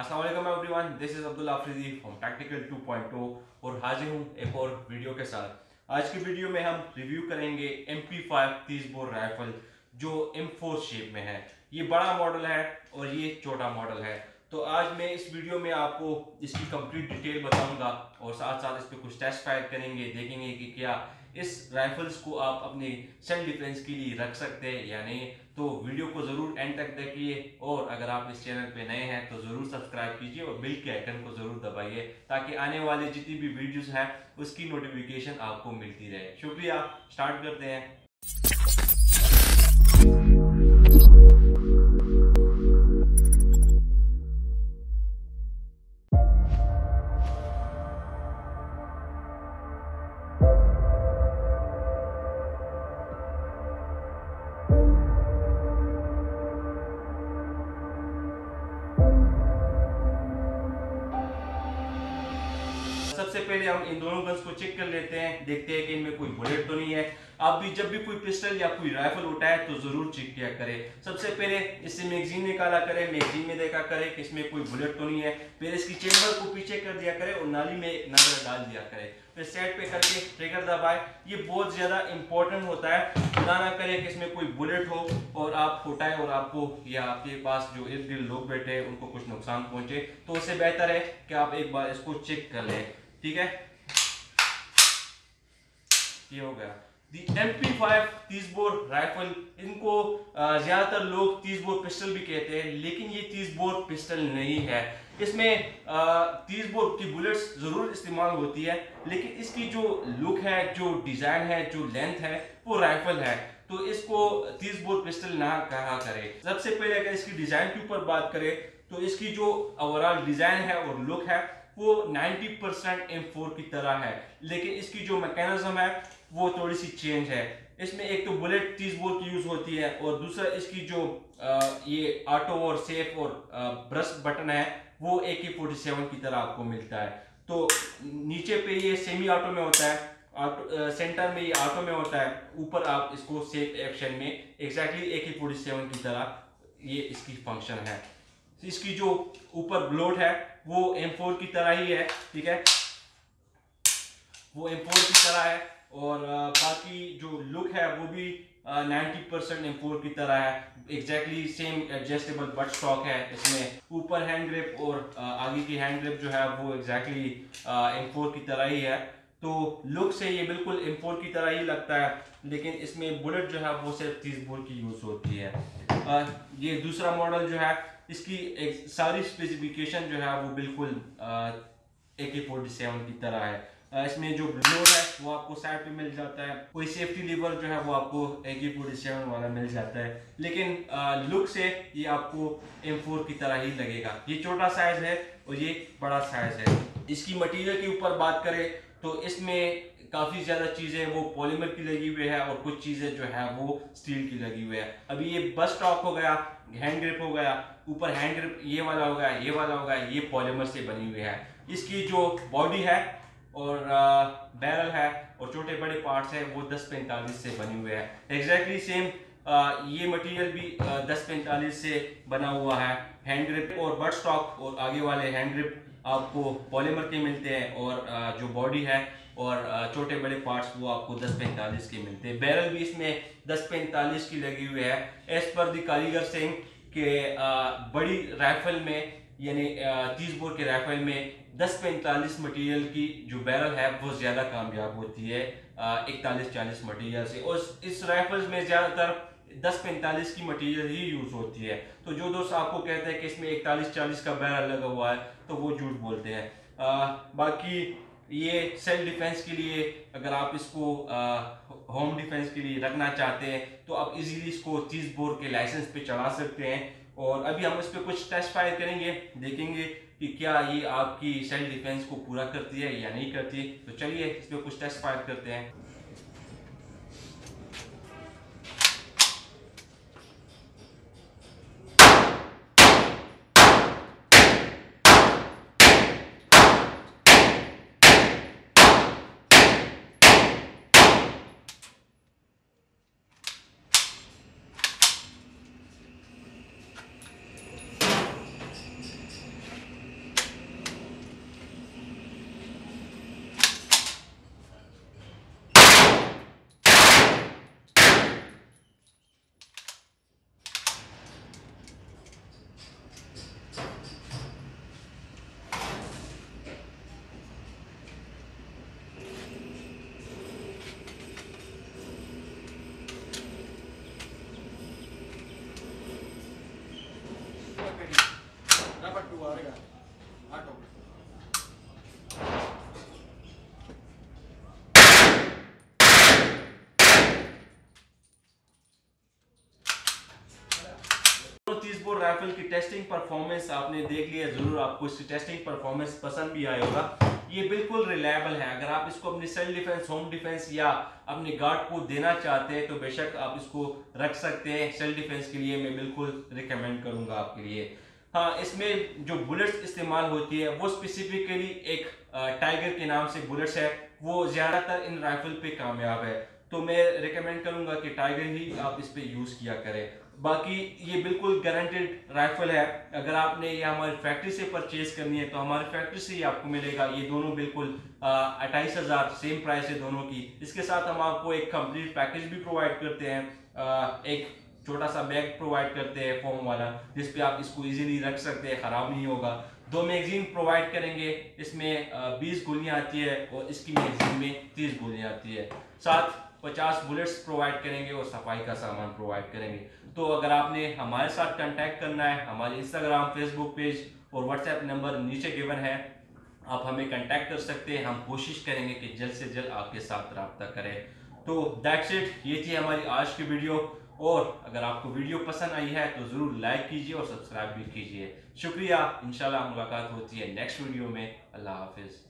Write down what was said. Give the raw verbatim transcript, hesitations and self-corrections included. अस्सलाम वालेकुम everyone, this is Abdul Afridi from tactical two point O और हाजिर हूँ एक और वीडियो के साथ। आज की वीडियो में हम रिव्यू करेंगे एम पी फाइव तीस बोर राइफल जो एम फोर शेप में है। ये बड़ा मॉडल है और ये छोटा मॉडल है। तो आज मैं इस वीडियो में आपको इसकी कंप्लीट डिटेल बताऊंगा और साथ साथ इस पर कुछ टेस्ट फायर करेंगे, देखेंगे कि क्या इस राइफल्स को आप अपने सेल्फ डिफेंस के लिए रख सकते हैं या नहीं। तो वीडियो को ज़रूर एंड तक देखिए और अगर आप इस चैनल पे नए हैं तो ज़रूर सब्सक्राइब कीजिए और बेल के आइकन को ज़रूर दबाइए ताकि आने वाले जितनी भी वीडियोस हैं उसकी नोटिफिकेशन आपको मिलती रहे। शुक्रिया, स्टार्ट करते हैं। सबसे पहले हम इन दोनों गन्स को चेक कर लेते हैं, देखते हैं कि इनमें कोई बुलेट तो नहीं है। आप भी जब भी कोई पिस्टल या कोई राइफल उठाए तो जरूर चेक किया करें। सबसे पहले इससे मैगजीन निकाला करें, मैगजीन में देखा करें कि इसमें कोई बुलेट तो नहीं है। फिर इसकी चेंबर को पीछे कर दिया करें और नाली में नजर डाल दिया करें। फिर सेट पे करके ट्रिगर दबाए। ये बहुत ज़्यादा इंपॉर्टेंट होता है, खुदा ना करें कि इसमें कोई बुलेट हो और आप फुटाएं और आपको या आपके पास जो इर्द गिर्द लोग बैठे हैं उनको कुछ नुकसान पहुँचे। तो उससे बेहतर है कि आप एक बार इसको चेक कर लें। ठीक है, ये हो गया दी एम पी फाइव तीस बोर राइफल। इनको ज़्यादातर लोग तीस बोर पिस्टल भी कहते हैं, लेकिन ये तीस बोर पिस्टल नहीं है। इसमें तीस बोर की बुलेट्स ज़रूर इस्तेमाल होती है, लेकिन इसकी जो लुक है, जो डिज़ाइन है, जो लेंथ है, वो राइफल है। तो इसको तीस बोर पिस्टल ना कहा करें। सबसे पहले अगर इसकी डिज़ाइन के ऊपर बात करें तो इसकी जो ओवरऑल डिज़ाइन है और लुक है वो नब्बे परसेंट एम फोर की तरह है, लेकिन इसकी जो मैकेनिज्म है वो थोड़ी सी चेंज है। इसमें एक तो बुलेट तीस बोर की यूज़ होती है और दूसरा इसकी जो आ, ये ऑटो और सेफ और ब्रश बटन है वो ए के फोर्टी सेवन की तरह आपको मिलता है। तो नीचे पे ये सेमी ऑटो में होता है, ऑटो सेंटर में ये ऑटो में होता है, ऊपर आप इसको सेफ एक्शन में exactly A K forty seven की तरह ये इसकी फंक्शन है। इसकी जो ऊपर ब्लोट है वो एम फोर की तरह ही है। ठीक है, वो एम फोर की तरह है और बाकी जो लुक है वो भी नब्बे परसेंट एम फोर की तरह है। Exactly same adjustable butt stock है। इसमें ऊपर हैंड ग्रिप और आगे की हैंड ग्रिप जो है वो एग्जैक्टली एम फोर की तरह ही है। तो लुक से ये बिल्कुल एम फोर की तरह ही लगता है, लेकिन इसमें बुलेट जो है वो सिर्फ तीस बोर की यूज़ होती है। ये दूसरा मॉडल जो है इसकी एक सारी स्पेसिफिकेशन जो है वो बिल्कुल ए के फोर्टी सेवन की तरह है। इसमें जो ब्लोर है वो आपको साइड पे मिल जाता है, कोई सेफ्टी लीवर जो है वो आपको ए के फोर्टी सेवन वाला मिल जाता है, लेकिन लुक से ये आपको एम फोर की तरह ही लगेगा। ये छोटा साइज है और ये बड़ा साइज है। इसकी मटेरियल के ऊपर बात करें तो इसमें काफ़ी ज़्यादा चीज़ें वो पॉलीमर की लगी हुई है और कुछ चीज़ें जो है वो स्टील की लगी हुई है। अभी ये बस स्टॉक हो गया, हैंड ग्रिप हो गया, ऊपर हैंड ग्रिप ये वाला हो गया, ये वाला हो गया, ये पॉलीमर से बनी हुई है। इसकी जो बॉडी है और बैरल है और छोटे बड़े पार्ट्स हैं वो दस पैंतालीस से बने हुए हैं। एग्जैक्टली सेम ये मटेरियल भी दस पैंतालीस से बना हुआ है। हैंड ग्रिप और बट स्टॉक और आगे वाले हैंड ग्रिप आपको पॉलीमर के मिलते हैं और जो बॉडी है और छोटे बड़े पार्ट्स वो आपको दस पैंतालीस के मिलते हैं। बैरल भी इसमें दस पैंतालीस की लगी हुई है। एस पर दी कारीगर सिंह के बड़ी राइफल में यानी तीस बोर के राइफल में दस पैंतालीस मटेरियल की जो बैरल है वो ज़्यादा कामयाब होती है इकतालीस चालीस मटेरियल से, और इस राइफल्स में ज़्यादातर दस पैंतालीस की मटेरियल ही यूज़ होती है। तो जो दोस्त आपको कहते हैं कि इसमें इकतालीस चालीस का बैरल लगा हुआ है तो वो झूठ बोलते हैं। आ, बाकी ये सेल्फ डिफेंस के लिए अगर आप इसको आ, होम डिफेंस के लिए रखना चाहते हैं तो आप इजीली इसको तीस बोर के लाइसेंस पे चढ़ा सकते हैं। और अभी हम इस पर कुछ टेस्ट फायर करेंगे, देखेंगे कि क्या ये आपकी सेल्फ डिफेंस को पूरा करती है या नहीं करती। तो चलिए इस पर कुछ टेस्ट फायर करते हैं। राइफल की टेस्टिंग परफॉर्मेंस आपने देख लिया, जरूर आपको इसकी टेस्टिंग परफॉर्मेंस पसंद भी आया होगा। ये बिल्कुल रिलायबल है। अगर आप इसको अपने सेल्फ डिफेंस, होम डिफेंस या अपने गार्ड को देना चाहते हैं तो बेशक आप इसको रख सकते हैं। सेल्फ डिफेंस के लिए मैं बिल्कुल रिकमेंड करूंगा आपके लिए। हाँ, इसमें जो बुलेट्स इस्तेमाल होती है वो स्पेसिफिकली एक टाइगर के नाम से बुलेट्स है, वो ज़्यादातर इन राइफल पे कामयाब है, तो मैं रिकमेंड करूंगा कि टाइगर ही आप इस पर यूज़ किया करें। बाकी ये बिल्कुल गारंटेड राइफल है। अगर आपने ये हमारी फैक्ट्री से परचेज करनी है तो हमारी फैक्ट्री से ही आपको मिलेगा। ये दोनों बिल्कुल अट्ठाईस हज़ार सेम प्राइस है दोनों की। इसके साथ हम आपको एक कंप्लीट पैकेज भी प्रोवाइड करते हैं, आ, एक छोटा सा बैग प्रोवाइड करते हैं फॉर्म वाला, जिस पे आप इसको इजीली रख सकते हैं, ख़राब नहीं होगा। दो मैगजीन प्रोवाइड करेंगे, इसमें बीस गोलियाँ आती है और इसकी मैगजीन में तीस गोलियाँ आती है। साथ पचास बुलेट्स प्रोवाइड करेंगे और सफाई का सामान प्रोवाइड करेंगे। तो अगर आपने हमारे साथ कांटेक्ट करना है, हमारे इंस्टाग्राम, फेसबुक पेज और व्हाट्सएप नंबर नीचे गिवन है, आप हमें कांटेक्ट कर सकते हैं। हम कोशिश करेंगे कि जल्द से जल्द आपके साथ रब्ता करें। तो दैट्स इट, ये थी हमारी आज की वीडियो। और अगर आपको वीडियो पसंद आई है तो ज़रूर लाइक कीजिए और सब्सक्राइब भी कीजिए। शुक्रिया। इंशाल्लाह मुलाकात होती है नेक्स्ट वीडियो में। अल्लाह हाफिज़।